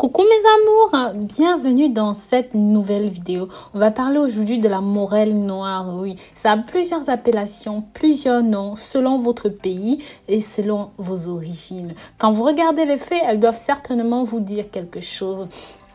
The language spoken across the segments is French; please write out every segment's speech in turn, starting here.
Coucou mes amours, bienvenue dans cette nouvelle vidéo. On va parler aujourd'hui de la morelle noire, oui. Ça a plusieurs appellations, plusieurs noms, selon votre pays et selon vos origines. Quand vous regardez les feuilles, elles doivent certainement vous dire quelque chose.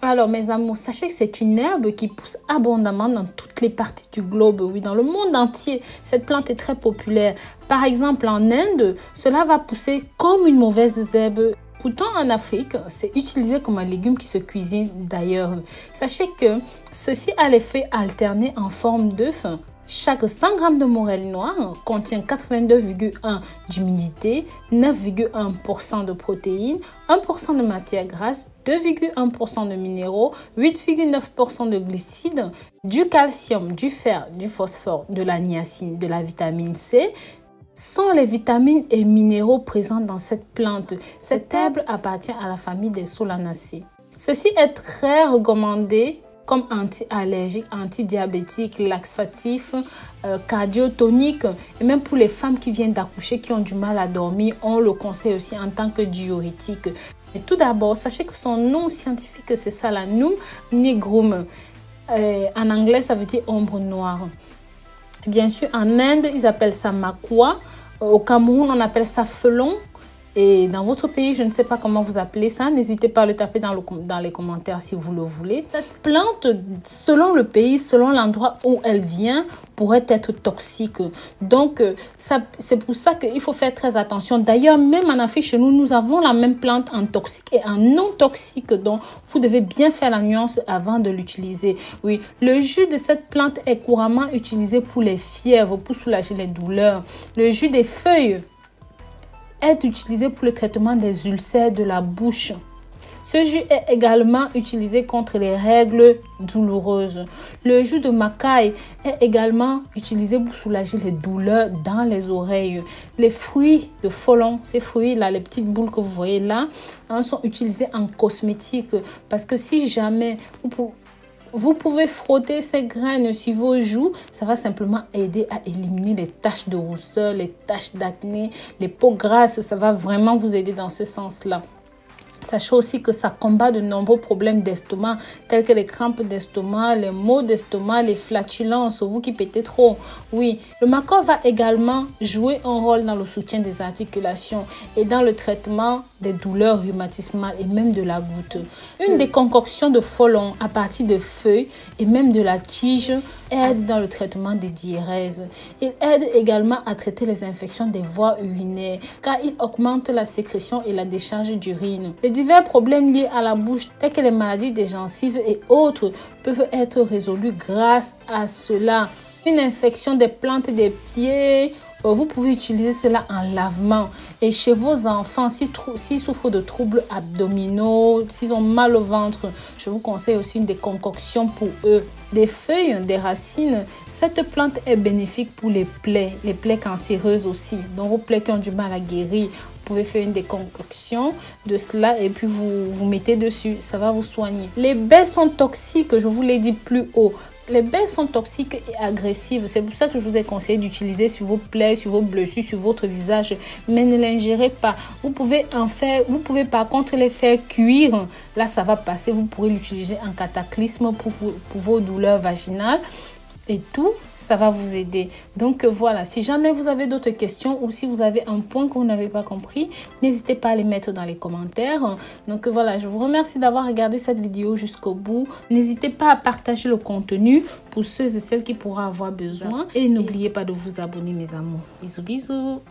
Alors mes amours, sachez que c'est une herbe qui pousse abondamment dans toutes les parties du globe, oui, dans le monde entier. Cette plante est très populaire. Par exemple, en Inde, cela va pousser comme une mauvaise herbe. Pourtant, en Afrique, c'est utilisé comme un légume qui se cuisine d'ailleurs. Sachez que ceci a les feuilles alternées en forme d'œuf. Chaque 100 g de morelle noire contient 82,1 d'humidité, 9,1% de protéines, 1% de matière grasse, 2,1% de minéraux, 8,9% de glucides, du calcium, du fer, du phosphore, de la niacine, de la vitamine C, sont les vitamines et minéraux présents dans cette plante. Cette herbe appartient à la famille des Solanacées. Ceci est très recommandé comme anti-allergique, anti-diabétique, laxatif, cardiotonique. Et même pour les femmes qui viennent d'accoucher, qui ont du mal à dormir, on le conseille aussi en tant que diurétique. Et tout d'abord, sachez que son nom scientifique, c'est Solanum nigrum. En anglais, ça veut dire ombre noire. Bien sûr, en Inde, ils appellent ça makwa. Au Cameroun, on appelle ça felon. Et dans votre pays, je ne sais pas comment vous appelez ça. N'hésitez pas à le taper dans les commentaires si vous le voulez. Cette plante, selon le pays, selon l'endroit où elle vient, pourrait être toxique. Donc, c'est pour ça qu'il faut faire très attention. D'ailleurs, même en Afrique, chez nous, nous avons la même plante en toxique et en non toxique. Donc, vous devez bien faire la nuance avant de l'utiliser. Oui, le jus de cette plante est couramment utilisé pour les fièvres, pour soulager les douleurs. Le jus des feuilles est utilisé pour le traitement des ulcères de la bouche. Ce jus est également utilisé contre les règles douloureuses. Le jus de macaille est également utilisé pour soulager les douleurs dans les oreilles. Les fruits de folon, ces fruits-là, les petites boules que vous voyez là, hein, sont utilisés en cosmétique. Parce que si jamais vous pouvez frotter ces graines sur vos joues, ça va simplement aider à éliminer les taches de rousseur, les taches d'acné, les peaux grasses, ça va vraiment vous aider dans ce sens-là. Sachez aussi que ça combat de nombreux problèmes d'estomac, tels que les crampes d'estomac, les maux d'estomac, les flatulences, vous qui pétez trop. Oui, le macaw va également jouer un rôle dans le soutien des articulations et dans le traitement des douleurs rhumatismales et même de la goutte. Une déconcoction de folon à partir de feuilles et même de la tige aide dans le traitement des diérèses. Il aide également à traiter les infections des voies urinaires car il augmente la sécrétion et la décharge d'urine. Les divers problèmes liés à la bouche, tels que les maladies des gencives et autres, peuvent être résolus grâce à cela. Une infection des plantes des pieds, vous pouvez utiliser cela en lavement. Et chez vos enfants, s'ils souffrent de troubles abdominaux, s'ils ont mal au ventre, je vous conseille aussi une déconcoction pour eux. Des feuilles, des racines, cette plante est bénéfique pour les plaies cancéreuses aussi. Donc vos plaies qui ont du mal à guérir, vous pouvez faire une déconcoction de cela et puis vous mettez dessus, ça va vous soigner. Les baies sont toxiques, je vous l'ai dit plus haut. Les baies sont toxiques et agressives. C'est pour ça que je vous ai conseillé d'utiliser sur vos plaies, sur vos blessures, sur votre visage. Mais ne l'ingérez pas. Vous pouvez en faire, vous pouvez par contre les faire cuire. Là, ça va passer. Vous pourrez l'utiliser en cataclysme pour vos douleurs vaginales et tout. Ça va vous aider. Donc voilà, si jamais vous avez d'autres questions ou si vous avez un point que vous n'avez pas compris, n'hésitez pas à les mettre dans les commentaires. Donc voilà, je vous remercie d'avoir regardé cette vidéo jusqu'au bout. N'hésitez pas à partager le contenu pour ceux et celles qui pourront avoir besoin. Et n'oubliez pas de vous abonner mes amours. Bisous, bisous.